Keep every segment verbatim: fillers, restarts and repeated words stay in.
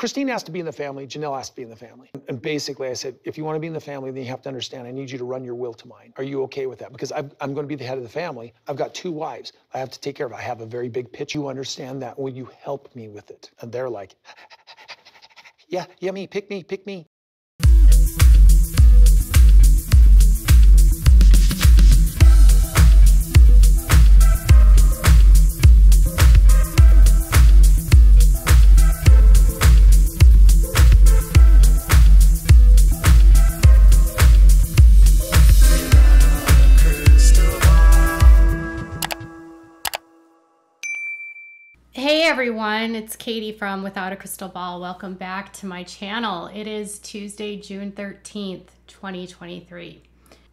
Christine has to be in the family, Janelle has to be in the family. And basically I said, if you want to be in the family, then you have to understand, I need you to run your will to mine. Are you okay with that? Because I've, I'm going to be the head of the family. I've got two wives I have to take care of. I have a very big pitch. You understand that? Will you help me with it? And they're like, yeah, yeah, me, pick me, pick me. Hey everyone, it's Katie from Without a Crystal Ball. Welcome back to my channel. It is Tuesday, June thirteenth, twenty twenty-three.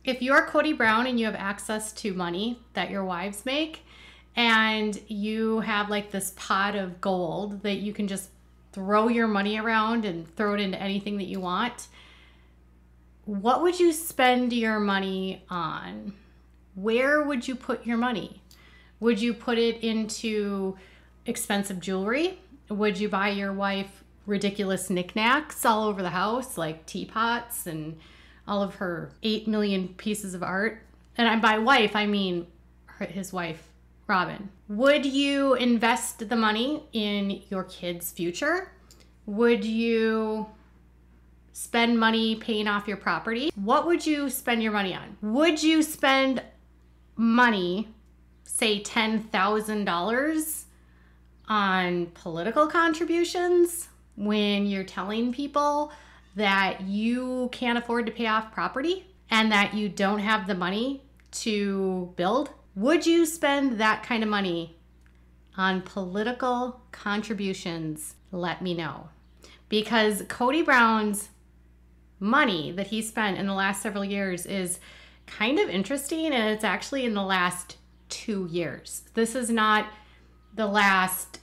If you're Cody Brown and you have access to money that your wives make, and you have like this pot of gold that you can just throw your money around and throw it into anything that you want, what would you spend your money on? Where would you put your money? Would you put it into expensive jewelry? Would you buy your wife ridiculous knickknacks all over the house, like teapots and all of her eight million pieces of art? And by wife, I mean her, his wife, Robin. Would you invest the money in your kids' future? Would you spend money paying off your property? What would you spend your money on? Would you spend money, say ten thousand dollars, on political contributions when you're telling people that you can't afford to pay off property and that you don't have the money to build? Would you spend that kind of money on political contributions? Let me know. Because Cody Brown's money that he spent in the last several years is kind of interesting, and it's actually in the last two years. This is not the last,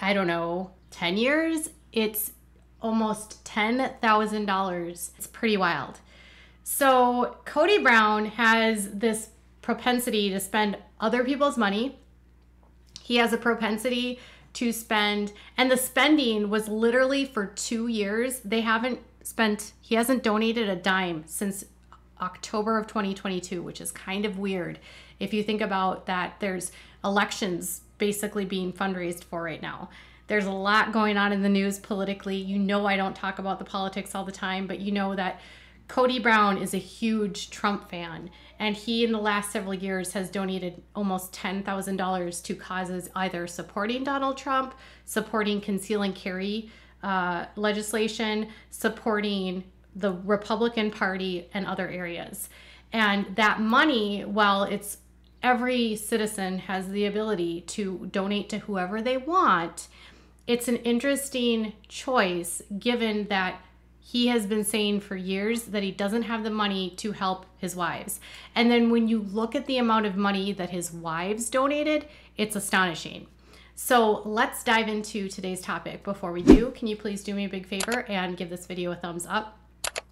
I don't know, ten years. It's almost ten thousand dollars. It's pretty wild. So Cody Brown has this propensity to spend other people's money. He has a propensity to spend, and the spending was literally for two years. They haven't spent, he hasn't donated a dime since October of twenty twenty-two, which is kind of weird. If you think about that, there's elections basically being fundraised for right now. There's a lot going on in the news politically. You know, I don't talk about the politics all the time, but you know that Cody Brown is a huge Trump fan, and he in the last several years has donated almost ten thousand dollars to causes either supporting Donald Trump, supporting conceal and carry uh, legislation, supporting the Republican Party, and other areas. And that money, while it's every citizen has the ability to donate to whoever they want, it's an interesting choice given that he has been saying for years that he doesn't have the money to help his wives. And then when you look at the amount of money that his wives donated, it's astonishing. So let's dive into today's topic. Before we do, can you please do me a big favor and give this video a thumbs up?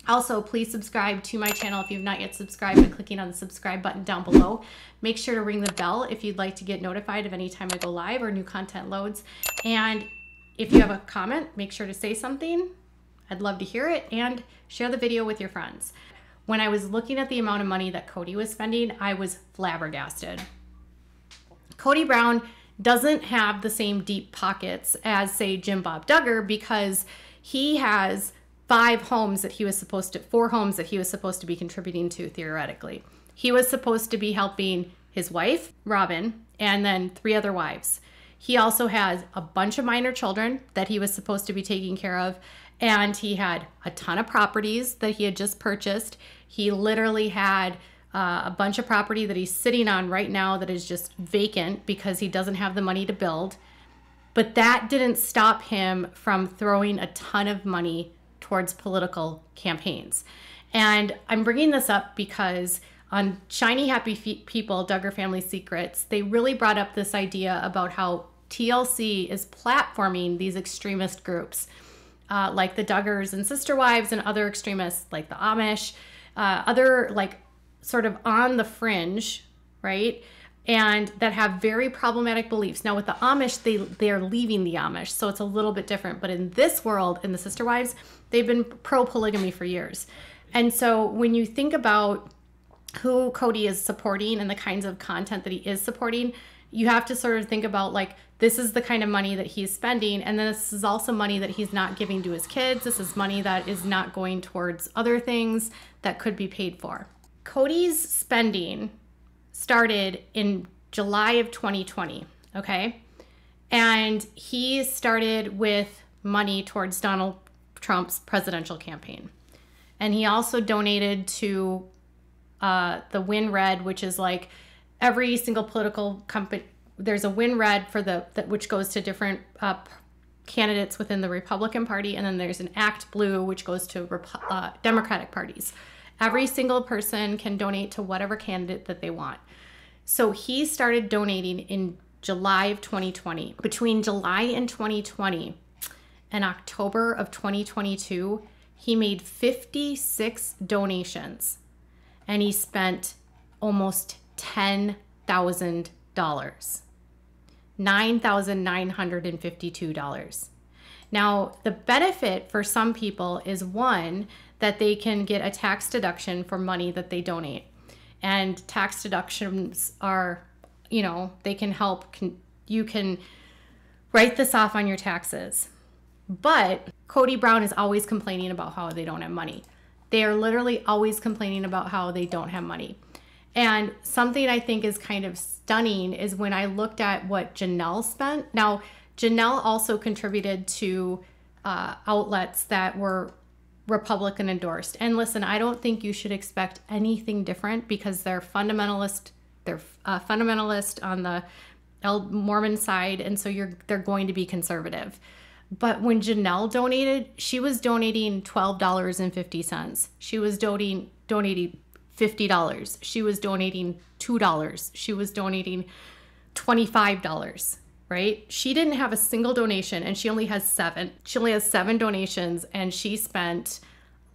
Also, please subscribe to my channel if you've not yet subscribed by clicking on the subscribe button down below. Make sure to ring the bell if you'd like to get notified of any time I go live or new content loads. And if you have a comment, make sure to say something. I'd love to hear it, and share the video with your friends. When I was looking at the amount of money that Cody was spending, I was flabbergasted. Cody Brown doesn't have the same deep pockets as, say, Jim Bob Duggar, because he has five homes that he was supposed to, four homes that he was supposed to be contributing to theoretically. He was supposed to be helping his wife, Robin, and then three other wives. He also has a bunch of minor children that he was supposed to be taking care of, and he had a ton of properties that he had just purchased. He literally had uh, a bunch of property that he's sitting on right now that is just vacant because he doesn't have the money to build. But that didn't stop him from throwing a ton of money towards political campaigns. And I'm bringing this up because on Shiny Happy Feet People, Duggar Family Secrets, they really brought up this idea about how T L C is platforming these extremist groups, uh, like the Duggars and Sister Wives and other extremists like the Amish, uh, other like sort of on the fringe, right? and that have very problematic beliefs. Now with the Amish, they, they are leaving the Amish, so it's a little bit different. But in this world, in the Sister Wives, they've been pro-polygamy for years. And so when you think about who Cody is supporting and the kinds of content that he is supporting, you have to sort of think about, like, this is the kind of money that he's spending, and then this is also money that he's not giving to his kids. This is money that is not going towards other things that could be paid for. Cody's spending started in July of twenty twenty, okay? And he started with money towards Donald Trump's presidential campaign. And he also donated to uh, the Win Red, which is like every single political company. There's a Win Red for the that which goes to different uh, candidates within the Republican Party, and then there's an Act Blue which goes to Rep uh, Democratic parties. Every single person can donate to whatever candidate that they want. So he started donating in July of twenty twenty. Between July and twenty twenty and October of twenty twenty-two, he made fifty-six donations, and he spent almost ten thousand dollars, nine thousand nine hundred fifty-two dollars. Now, the benefit for some people is, one, that they can get a tax deduction for money that they donate. And tax deductions are, you know, they can help, can, you can write this off on your taxes. But Cody Brown is always complaining about how they don't have money. They are literally always complaining about how they don't have money. And something I think is kind of stunning is when I looked at what Janelle spent. Now, Janelle also contributed to uh, outlets that were Republican endorsed. And listen, I don't think you should expect anything different, because they're fundamentalist. They're uh, fundamentalist on the Mormon side, and so you're they're going to be conservative. But when Janelle donated, she was donating twelve dollars and fifty cents. She was donating donating fifty dollars. She was donating two dollars. She was donating twenty-five dollars, right? She didn't have a single donation, and she only has seven. She only has seven donations, and she spent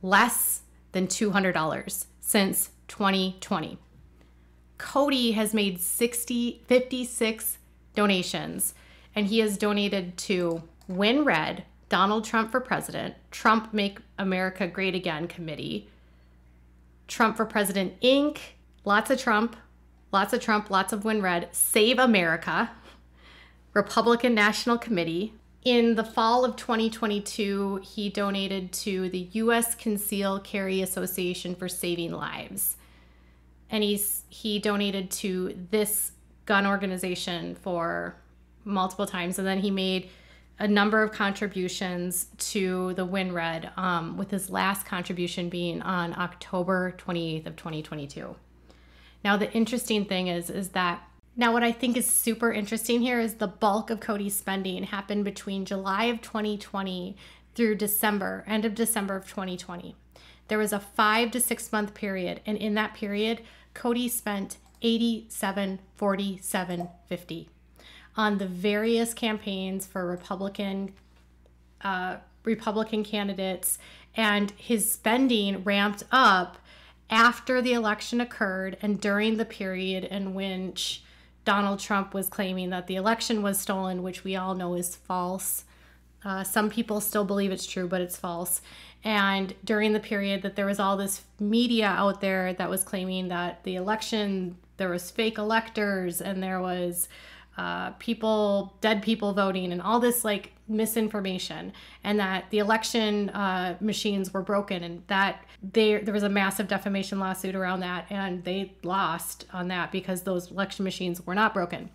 less than two hundred dollars since twenty twenty. Cody has made fifty-six donations, and he has donated to Win Red, Donald Trump for President, Trump Make America Great Again Committee, Trump for President Incorporated, lots of Trump, lots of Trump, lots of Win Red, Save America, Republican National Committee. In the fall of twenty twenty-two, he donated to the U S Conceal Carry Association for Saving Lives. And he's, he donated to this gun organization for multiple times. And then he made a number of contributions to the Win Red, um, with his last contribution being on October twenty-eighth of twenty twenty-two. Now, the interesting thing is, is that now what I think is super interesting here is the bulk of Cody's spending happened between July of twenty twenty through December, end of December of twenty twenty. There was a five to six month period. And in that period, Cody spent eighty-seven forty-seven fifty. on the various campaigns for Republican uh, Republican candidates, and his spending ramped up after the election occurred and during the period in which Donald Trump was claiming that the election was stolen, which we all know is false. Uh, some people still believe it's true, but it's false. And during the period that there was all this media out there that was claiming that the election, there was fake electors and there was Uh, people, dead people voting and all this like misinformation, and that the election uh, machines were broken, and that they, there was a massive defamation lawsuit around that, and they lost on that because those election machines were not broken.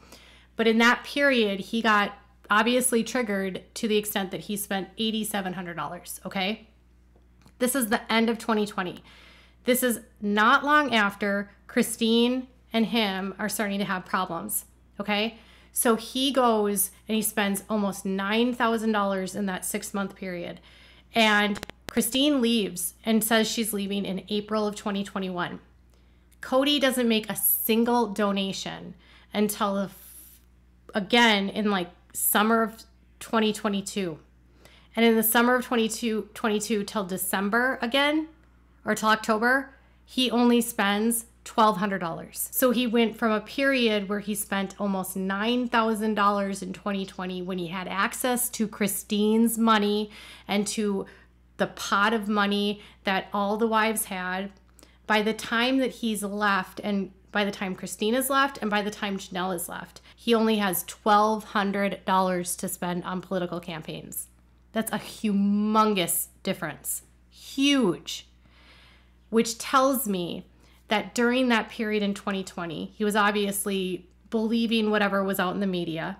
But in that period, he got obviously triggered to the extent that he spent eighty-seven hundred dollars, okay? This is the end of twenty twenty. This is not long after Christine and him are starting to have problems, okay? So he goes and he spends almost nine thousand dollars in that six month period. And Christine leaves and says she's leaving in April of twenty twenty-one. Cody doesn't make a single donation until, again, in like summer of twenty twenty-two. And in the summer of twenty twenty-two till December again, or till October, he only spends twelve hundred dollars. So he went from a period where he spent almost nine thousand dollars in twenty twenty when he had access to Christine's money and to the pot of money that all the wives had. By the time that he's left, and by the time Christine is left, and by the time Janelle is left, he only has twelve hundred dollars to spend on political campaigns. That's a humongous difference. Huge. Which tells me that during that period in twenty twenty, he was obviously believing whatever was out in the media.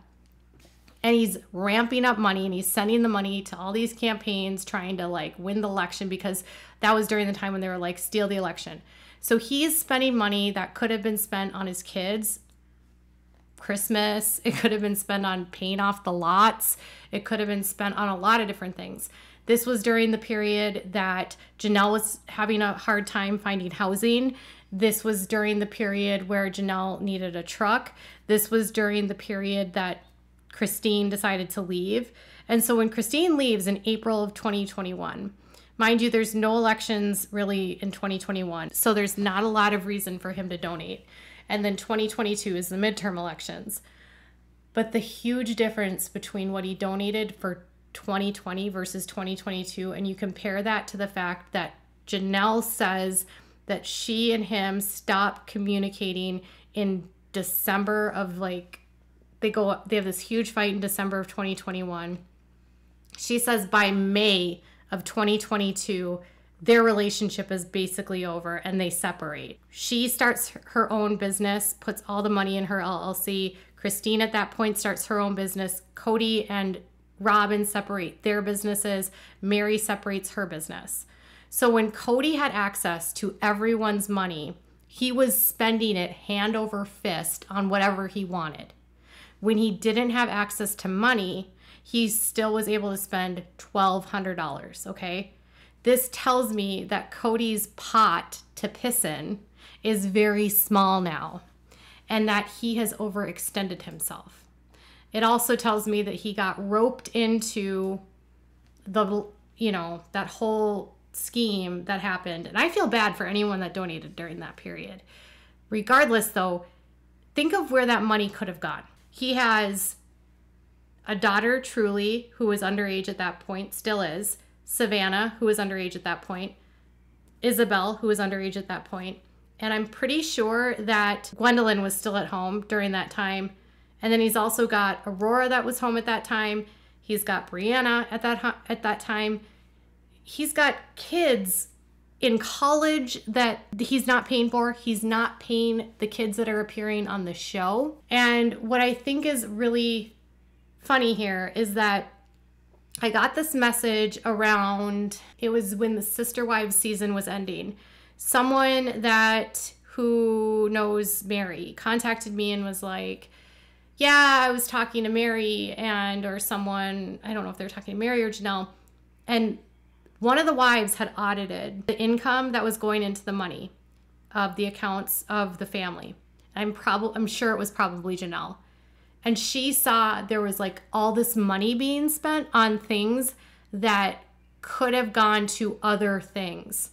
And he's ramping up money and he's sending the money to all these campaigns trying to like win the election, because that was during the time when they were like, steal the election. So he's spending money that could have been spent on his kids, Christmas. It could have been spent on paying off the lots. It could have been spent on a lot of different things. This was during the period that Janelle was having a hard time finding housing. This was during the period where Janelle needed a truck. This was during the period that Christine decided to leave. And so when Christine leaves in April of twenty twenty-one, mind you, there's no elections really in twenty twenty-one. So there's not a lot of reason for him to donate. And then twenty twenty-two is the midterm elections. But the huge difference between what he donated for twenty twenty versus twenty twenty-two, and you compare that to the fact that Janelle says that she and him stopped communicating in December of like, they go, they have this huge fight in December of twenty twenty-one. She says by May of twenty twenty-two, their relationship is basically over and they separate. She starts her own business, puts all the money in her L L C. Christine at that point starts her own business. Cody and Robin separate their businesses. Mary separates her business. So when Cody had access to everyone's money, he was spending it hand over fist on whatever he wanted. When he didn't have access to money, he still was able to spend twelve hundred dollars, okay? This tells me that Cody's pot to piss in is very small now and that he has overextended himself. It also tells me that he got roped into the, you know, that whole scheme that happened. And I feel bad for anyone that donated during that period. Regardless though, think of where that money could have gone. He has a daughter, Truly, who was underage at that point, still is. Savannah, who was underage at that point. Isabel, who was underage at that point. And I'm pretty sure that Gwendolyn was still at home during that time. And then he's also got Aurora that was home at that time. He's got Brianna at that, at that time. He's got kids in college that he's not paying for. He's not paying the kids that are appearing on the show. And what I think is really funny here is that I got this message around, it was when the Sister Wives season was ending. Someone that who knows Mary contacted me and was like, yeah, I was talking to Mary and, or someone, I don't know if they're talking to Mary or Janelle, and one of the wives had audited the income that was going into the money of the accounts of the family. I'm probably, I'm sure it was probably Janelle. And she saw there was like all this money being spent on things that could have gone to other things.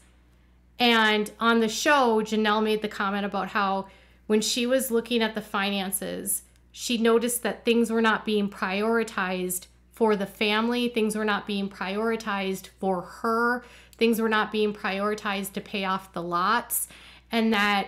And on the show, Janelle made the comment about how when she was looking at the finances, she noticed that things were not being prioritized for the family, things were not being prioritized for her, things were not being prioritized to pay off the lots, and that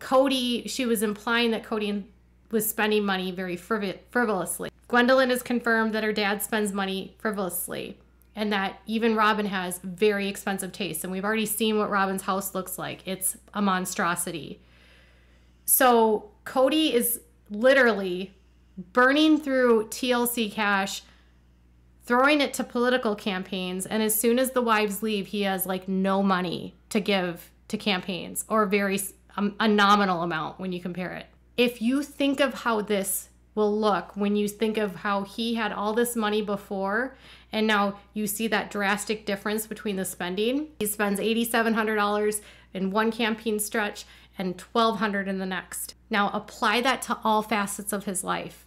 Cody, she was implying that Cody was spending money very frivolously. Gwendolyn has confirmed that her dad spends money frivolously, and that even Robin has very expensive tastes, and we've already seen what Robin's house looks like. It's a monstrosity. So Cody is literally burning through T L C cash, throwing it to political campaigns, and as soon as the wives leave, he has like no money to give to campaigns, or very um, a nominal amount when you compare it. If you think of how this will look when you think of how he had all this money before and now you see that drastic difference between the spending, he spends eighty-seven hundred dollars in one campaign stretch and twelve hundred dollars in the next. Now apply that to all facets of his life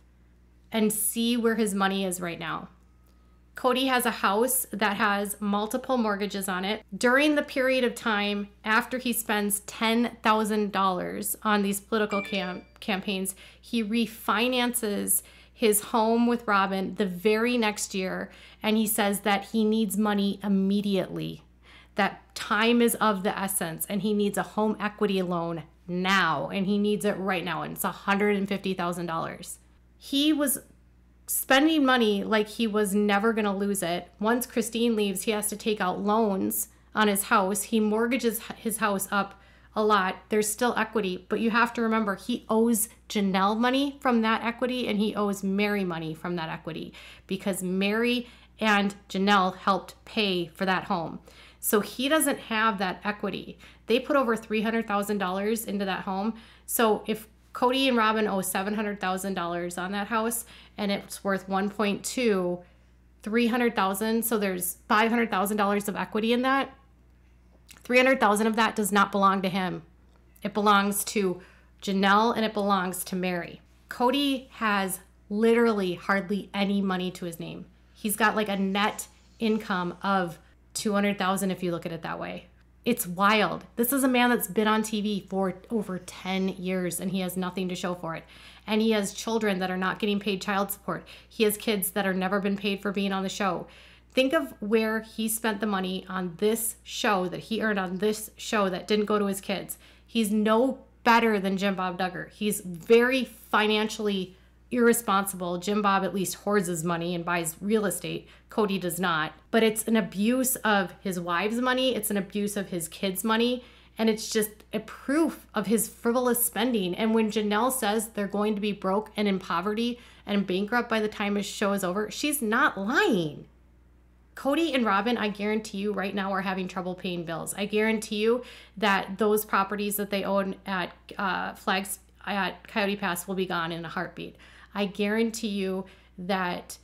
and see where his money is right now. Cody has a house that has multiple mortgages on it. During the period of time after he spends ten thousand dollars on these political cam campaigns, he refinances his home with Robin the very next year, and he says that he needs money immediately, that time is of the essence, and he needs a home equity loan now, and he needs it right now, and it's one hundred fifty thousand dollars. He was spending money like he was never going to lose it. Once Christine leaves, he has to take out loans on his house. He mortgages his house up a lot. There's still equity, but you have to remember he owes Janelle money from that equity, and he owes Mary money from that equity, because Mary and Janelle helped pay for that home. So he doesn't have that equity. They put over three hundred thousand dollars into that home. So if Cody and Robin owe seven hundred thousand dollars on that house and it's worth one point two, three hundred thousand, so there's five hundred thousand dollars of equity in that. three hundred thousand of that does not belong to him. It belongs to Janelle and it belongs to Mary. Cody has literally hardly any money to his name. He's got like a net income of two hundred thousand if you look at it that way. It's wild. This is a man that's been on T V for over ten years and he has nothing to show for it. And he has children that are not getting paid child support. He has kids that are never been paid for being on the show. Think of where he spent the money on this show that he earned on this show that didn't go to his kids. He's no better than Jim Bob Duggar. He's very financially irresponsible. Jim Bob at least hoards his money and buys real estate. Cody does not. But it's an abuse of his wife's money. It's an abuse of his kids' money. And it's just a proof of his frivolous spending. And when Janelle says they're going to be broke and in poverty and bankrupt by the time his show is over, she's not lying. Cody and Robin, I guarantee you right now, are having trouble paying bills. I guarantee you that those properties that they own at uh, Flags at Coyote Pass will be gone in a heartbeat. I guarantee you that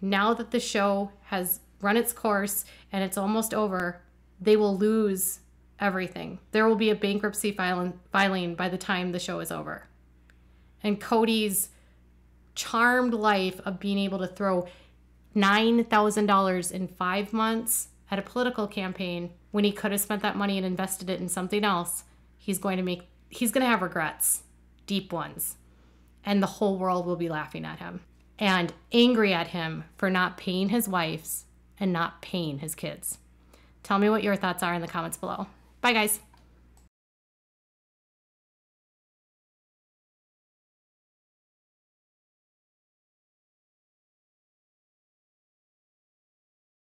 now that the show has run its course and it's almost over, they will lose everything. There will be a bankruptcy filing by the time the show is over. And Cody's charmed life of being able to throw nine thousand dollars in five months at a political campaign when he could have spent that money and invested it in something else, he's going to make, he's going to have regrets, deep ones. And the whole world will be laughing at him and angry at him for not paying his wives and not paying his kids. Tell me what your thoughts are in the comments below. Bye, guys.